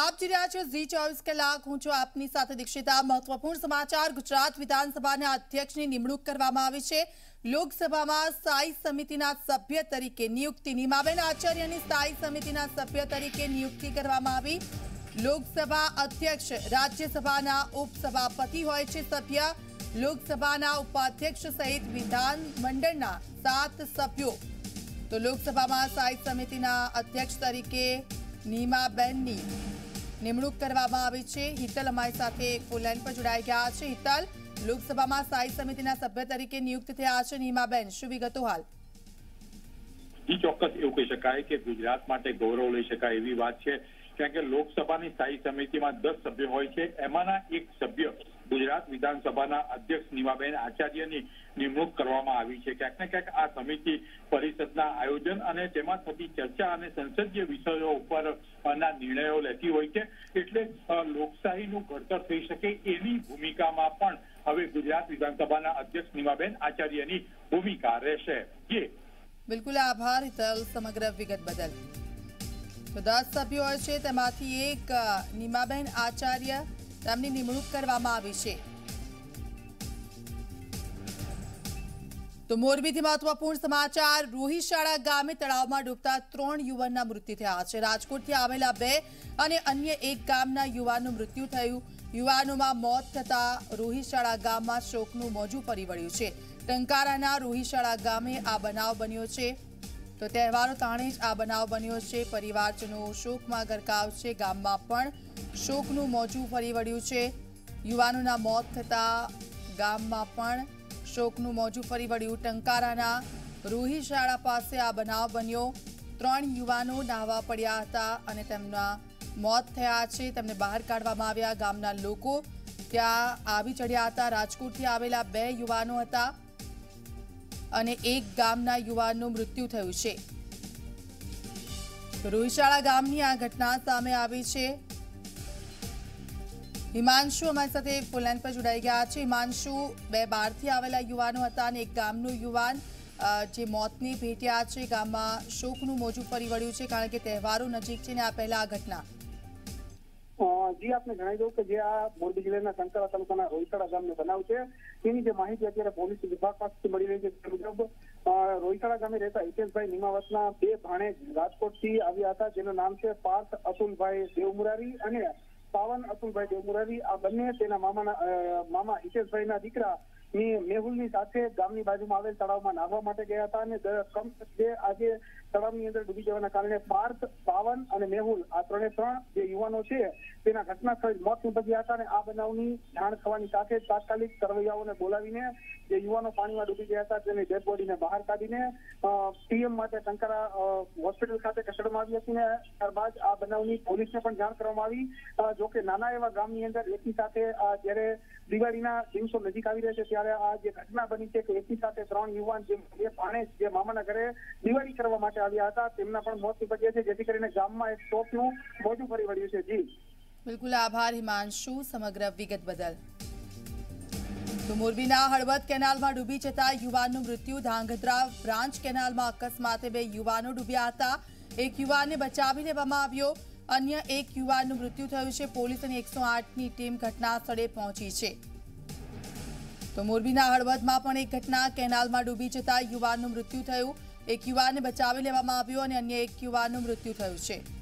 આપ જોઈ રહ્યા છો ઝી 24 કલાક। હું છું આપની સાથે દીક્ષિતા। મહત્વપૂર્ણ સમાચાર, ગુજરાત વિધાનસભાના અધ્યક્ષની નિમણૂક કરવામાં આવી છે। લોકસભામાં સ્થાયી સમિતિના સભ્ય તરીકે નિયુક્તિ નીમાબેન આચાર્યની સ્થાયી સમિતિના સભ્ય તરીકે નિયુક્તિ કરવામાં આવી। લોકસભા અધ્યક્ષ રાજ્યસભાના ઉપસભાપતિ હોય છે। સભ્ય લોકસભાના ઉપાધ્યક્ષ સહિત વિધાનમંડળના 7 સભ્યો। તો લોકસભામાં સ્થાયી સમિતિના અધ્યક્ષ તરીકે નીમાબેનની નિમણૂક કરવામાં આવી છે। હિતલ અમારી સાથે ફોન લાઈન પર જોડાઈ ગયા છે। હિતલ, લોકસભામાં સ્થાયી સમિતિના સભ્ય તરીકે નિયુક્ત થયા છે નીમાબેન, શું વિગતો હાલ? જી ચોક્કસ, એવું કહી શકાય કે ગુજરાત માટે ગૌરવ લઈ શકાય એવી વાત છે, કારણ કે લોકસભાની સ્થાયી સમિતિમાં 10 સભ્યો હોય છે। એમાંના એક સભ્ય ગુજરાત વિધાનસભાના અધ્યક્ષ નીમાબેન આચાર્યની નિમણૂક કરવામાં આવી છે। ક્યાંક ને ક્યાંક આ સમિતિ પરિષદના આયોજન અને તેમાં થતી ચર્ચા અને સંસદીય વિષયો ઉપરના નિર્ણયો લેતી હોય છે, એટલે લોકશાહીનું ઘડતર થઈ શકે એવી ભૂમિકામાં પણ હવે ગુજરાત વિધાનસભાના અધ્યક્ષ નીમાબેન આચાર્યની ભૂમિકા રહેશે। જી બિલકુલ, આભાર હિતલ સમગ્ર વિગત બદલ। તો 10 સભ્યો હોય છે, તેમાંથી એક નીમાબેન આચાર્ય તેમની નિમણૂક કરવામાં આવી છે। તો મોરબીથી મહત્વપૂર્ણ સમાચાર, રોહિશાળા ગામે તળાવમાં ડૂબતા 3 યુવાનના મૃત્યુ થયા છે। રાજકોટથી આવેલા 2 અને અન્ય 1 ગામના યુવાનનું મૃત્યુ થયું। યુવાનોમાં મોત થતા રોહિશાળા ગામમાં શોકનું મોજું ફરી વળ્યું છે। ટંકારાના રોહિશાળા ગામે આ બનાવ બન્યો છે। તો તહેવારો તાણે જ આ બનાવ બન્યો છે। પરિવારજનો શોકમાં ગરકાવ છે। ગામમાં પણ શોકનું મોજું ફરી વળ્યું છે। યુવાનોના મોત થતા ગામમાં પણ શોકનું મોજું ફરી વળ્યું। ટંકારાના રોહિશાળા પાસે આ બનાવ બન્યો। 3 યુવાનો નાહવા પડ્યા હતા અને તેમના મોત થયા છે। તેમને બહાર કાઢવામાં આવ્યા। ગામના લોકો ત્યાં આવી ચડ્યા હતા। રાજકોટથી આવેલા 2 યુવાનો હતા અને 1 ગામના યુવાનનું મૃત્યુ થયું છે। રોહિશાળા ગામની આ ઘટના સામે આવી છે। हिमांशु हमारी साथ फोन लाइन पर जोड़ाई गया है। हिमांशु, 2 बारथी आवेला युवानो हता अने 1 गामनो युवान जे मौतनी भेट्या छे। गाममां शोकनु मोजू फरी वळ्यु छे, कारण के तहेवारो नजीक छे ने आ पहेला आ घटना। जी आपने जणावी दऊं के जे आ मोरबी जिल्लाना संकरा तालुकाना रोहिशाळा गामनो बनाव छे, तेनी जे माहिती अत्यारे पोलीस विभाग पासेथी मळी रही छे। ते मुजब रोहिशाळा गामे रहेता हितेशभाई निमावतना 2 भाणे राजकोटथी आव्या हता, जेनुं नाम छे पार्थ अतुलभाई देवमुरारी अने पावन अतुलभाई देवमुरारी। आ बने तेना मामा हितेशभाईना दीकरा मेहुलनी साथे गामनी बाजुमां आवेल तळावमां नाहवा माटे गया हता अने कमसेकम आजे तळावनी अंदर डूबी जवाना कारणे पार्थ, पावन अने मेहुल आ त्रणे 3 जे युवानो छे तेना घटनास्थळे मोत निपज्या हता। अने आ बनावनी जाण थवानी साथे तात्कालिक सर्वैयाओने बोलावीने जे युवानो पाणीमां डूबी गया हता तेनी डेड बॉडीने बहार काढीने पीएम माटे टंकारा होस्पिटल खाते कस्टडीमां आवी हती। अने त्यारबाद आ बनावनी पोलीसने पण जाण करवामां आवी। जो के नाना एवा गामनी अंदर एकी साथे ज्यारे दिवाळीना दिवसो नजीक आवी रह्या छे, ત્યારે આ જે ઘટના બની છે કે એકી સાથે 3 યુવાન જે પાણે જે મામાના ઘરે દિવાળી કરવા માટે આવ્યા હતા તેમના પણ મોત નિપજ્યા છે, જેથી કરીને ગામમાં એક શોકનું મોજું ફરી વળ્યું છે। જી બિલકુલ, આભાર હિમાંશુ સમગ્ર વિગત બદલ। તો મોરબીના હળવદ કેનાલમાં ડૂબી જતા યુવાનનું મૃત્યુ। ધાંગધ્રા બ્રાન્ચ કેનાલમાં અકસ્માતે 2 યુવાનો ડૂબ્યા હતા। એક યુવાનને બચાવી લેવામાં આવ્યો, અન્ય 1 યુવાનનું મૃત્યુ થયું છે। પોલીસ અને 108 ની ટીમ ઘટના સ્થળે પહોંચી છે। તો મોરબીના હળવદમાં પણ એક ઘટના, કેનાલમાં ડૂબી જતા યુવાનનું મૃત્યુ થયું। એક યુવાનને બચાવી લેવામાં આવ્યો અને અન્ય 1 યુવાનનું મૃત્યુ થયું છે।